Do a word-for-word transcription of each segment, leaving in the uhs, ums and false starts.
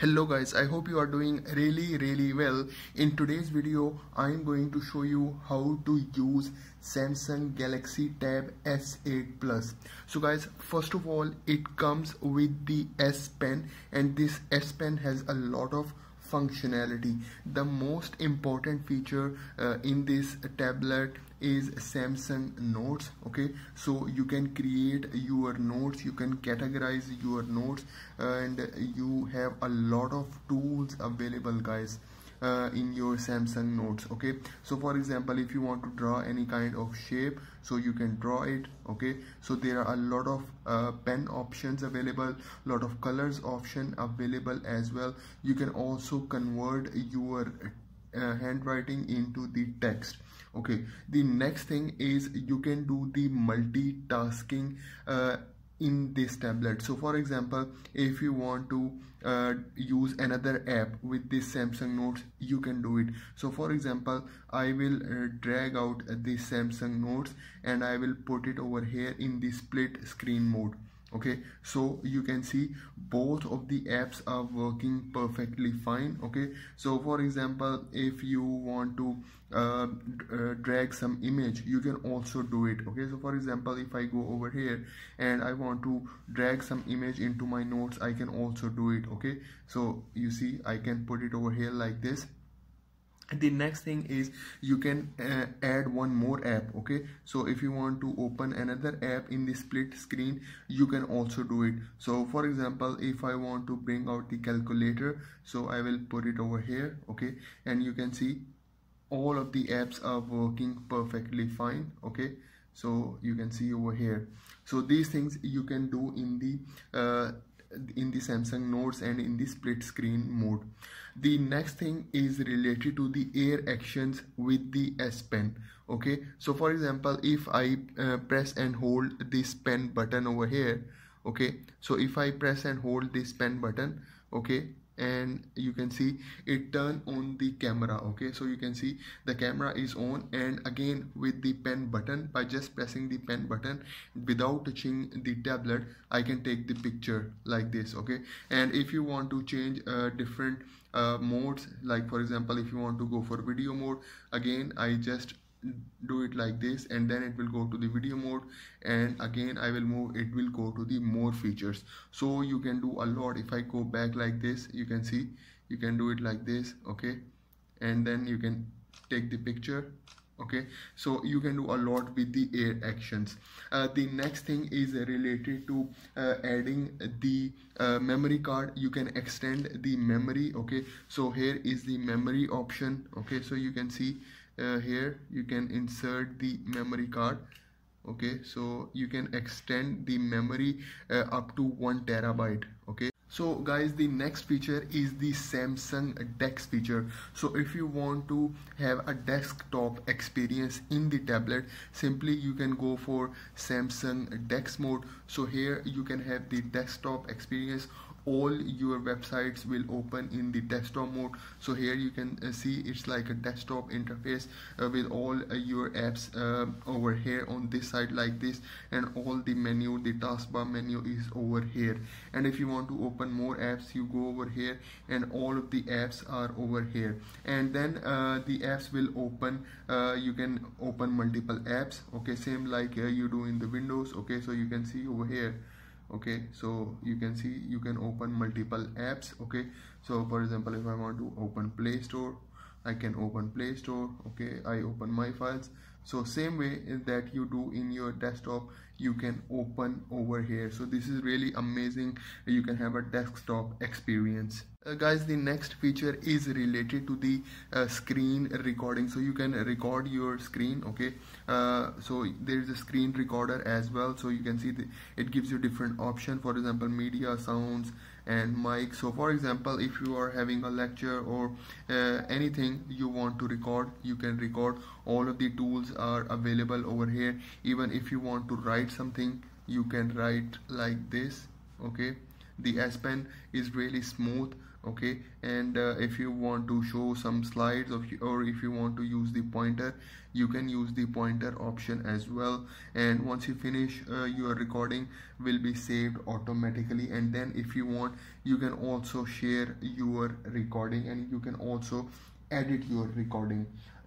Hello guys, I hope you are doing really really well. In today's video I am going to show you how to use Samsung Galaxy Tab S eight Plus. So guys, first of all it comes with the S Pen, and this S Pen has a lot of functionality. The most important feature uh, in this tablet is Samsung Notes. Okay, so you can create your notes, you can categorize your notes, and you have a lot of tools available guys uh, in your Samsung Notes. Okay, so for example if you want to draw any kind of shape, so you can draw it. Okay, so there are a lot of uh, pen options available, lot of colors option available as well. You can also convert your Uh, handwriting into the text. Okay, the next thing is you can do the multitasking uh, in this tablet. So for example if you want to uh, use another app with this Samsung Notes, you can do it. So for example I will uh, drag out this Samsung Notes and I will put it over here in the split screen mode. Okay, so you can see both of the apps are working perfectly fine. Okay, so for example if you want to uh, uh, drag some image, you can also do it. Okay, so for example if I go over here and I want to drag some image into my notes, I can also do it. Okay, so you see I can put it over here like this. The next thing is you can uh, add one more app. Okay, so if you want to open another app in the split screen, you can also do it. So for example if I want to bring out the calculator, so I will put it over here. Okay, and you can see all of the apps are working perfectly fine. Okay, so you can see over here. So these things you can do in the uh, in the Samsung Notes and in the split screen mode. The next thing is related to the air actions with the S Pen. Okay, so for example if I uh, press and hold this pen button over here. Okay, so if I press and hold this pen button, okay, and you can see it turn on the camera. Okay, so you can see the camera is on, and again with the pen button, by just pressing the pen button without touching the tablet, I can take the picture like this. Okay, and if you want to change uh, different uh, modes, like for example if you want to go for video mode, again I just do it like this, and then it will go to the video mode, and again I will move, it will go to the more features. So you can do a lot. If I go back like this, you can see you can do it like this. Okay, and then you can take the picture. Okay, so you can do a lot with the air actions. Uh, the next thing is related to uh, adding the uh, memory card. You can extend the memory. Okay, so here is the memory option. Okay, so you can see Uh, here you can insert the memory card. Okay, so you can extend the memory uh, up to one terabyte. Okay, so guys, the next feature is the Samsung DeX feature. So if you want to have a desktop experience in the tablet, simply you can go for Samsung DeX mode. So here you can have the desktop experience. All your websites will open in the desktop mode. So here you can uh, see it's like a desktop interface uh, with all uh, your apps uh, over here on this side like this, and all the menu, the taskbar menu is over here. And if you want to open more apps, you go over here, and all of the apps are over here. And then uh, the apps will open, uh, you can open multiple apps. Okay, same like uh, you do in the Windows. Okay, so you can see over here. Okay, so you can see you can open multiple apps. Okay, so for example if I want to open Play Store, I can open Play Store. Okay, I open my files. So same way that you do in your desktop, you can open over here. So this is really amazing. You can have a desktop experience. Uh, guys, the next feature is related to the uh, screen recording. So you can record your screen. Okay, uh, so there is a screen recorder as well. So you can see the, it gives you different options, for example media, sounds and mic. So for example if you are having a lecture or uh, anything you want to record, you can record. All of the tools are available over here. Even if you want to write something, you can write like this. Okay, the S Pen is really smooth, okay. And uh, if you want to show some slides or, or if you want to use the pointer, you can use the pointer option as well. And once you finish, uh, your recording will be saved automatically, and then if you want, you can also share your recording and you can also edit your recording.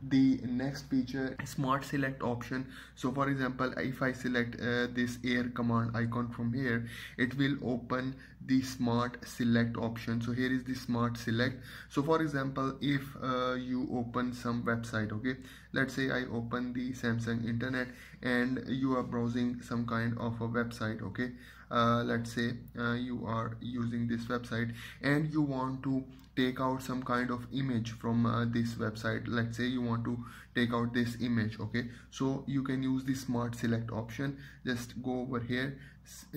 The next feature, smart select option. So for example, if I select uh, this air command icon from here, it will open the smart select option. So here is the smart select. So for example, if uh, you open some website, okay, let's say I open the Samsung Internet and you are browsing some kind of a website, okay. Uh, let's say uh, you are using this website and you want to take out some kind of image from uh, this website. Let's say you want to take out this image, okay. So you can use the smart select option. Just go over here,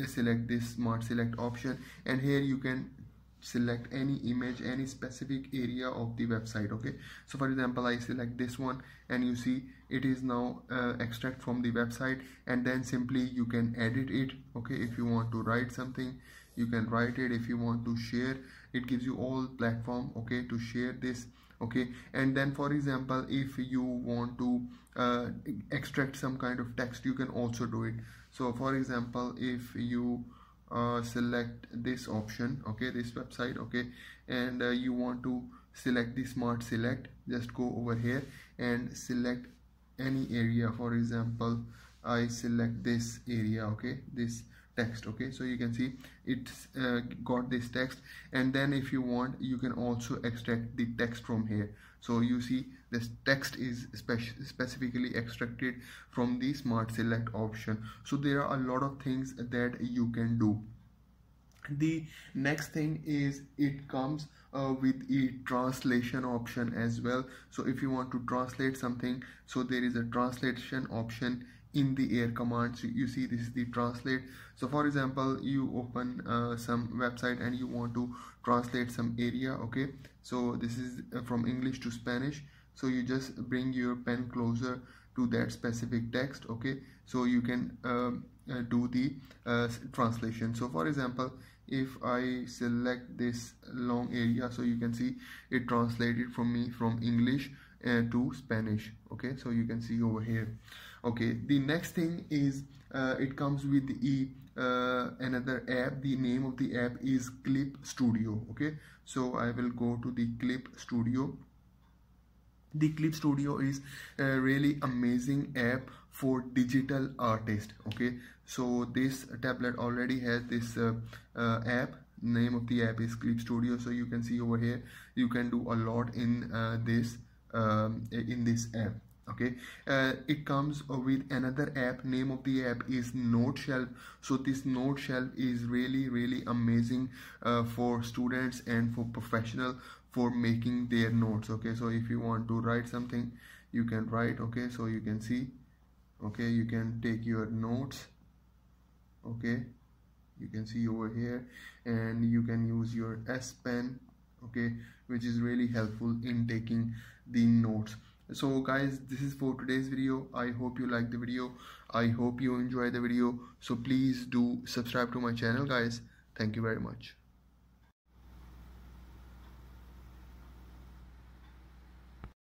select this smart select option, and here you can select any image, any specific area of the website, okay. So for example, I select this one and you see it is now uh, extract from the website, and then simply you can edit it, okay. If you want to write something, you can write it. If you want to share, it gives you all platform, okay, to share this, okay. And then for example, if you want to uh, extract some kind of text, you can also do it. So for example, if you Uh, select this option, okay, this website, okay, and uh, you want to select the smart select, just go over here and select any area. For example, I select this area, okay, this text, okay. So you can see it's uh, got this text, and then if you want, you can also extract the text from here. So you see this text is spec- specifically extracted from the smart select option. So there are a lot of things that you can do. The next thing is it comes uh, with a translation option as well. So if you want to translate something, so there is a translation option in the air command. So you see this is the translate. So for example, you open uh, some website and you want to translate some area, okay. So this is from English to Spanish. So you just bring your pen closer to that specific text, okay. So you can um, uh, do the uh, translation. So for example, if I select this long area, so you can see it translated from me from English uh, to Spanish, okay. So you can see over here, okay. The next thing is uh, it comes with the uh, another app. The name of the app is Clip Studio, okay. So I will go to the Clip Studio. The Clip Studio is a really amazing app for digital artist, okay. So this tablet already has this uh, uh, app. Name of the app is Clip Studio. So you can see over here, you can do a lot in uh, this um, in this app, okay. Uh, it comes with another app. Name of the app is Note Shelf. So this Note Shelf is really really amazing uh, for students and for professional for making their notes, okay. So if you want to write something, you can write, okay. So you can see, okay, you can take your notes, okay. You can see over here, and you can use your S Pen, okay, which is really helpful in taking the notes. So guys, this is for today's video. I hope you like the video, I hope you enjoy the video. So please do subscribe to my channel, guys. Thank you very much.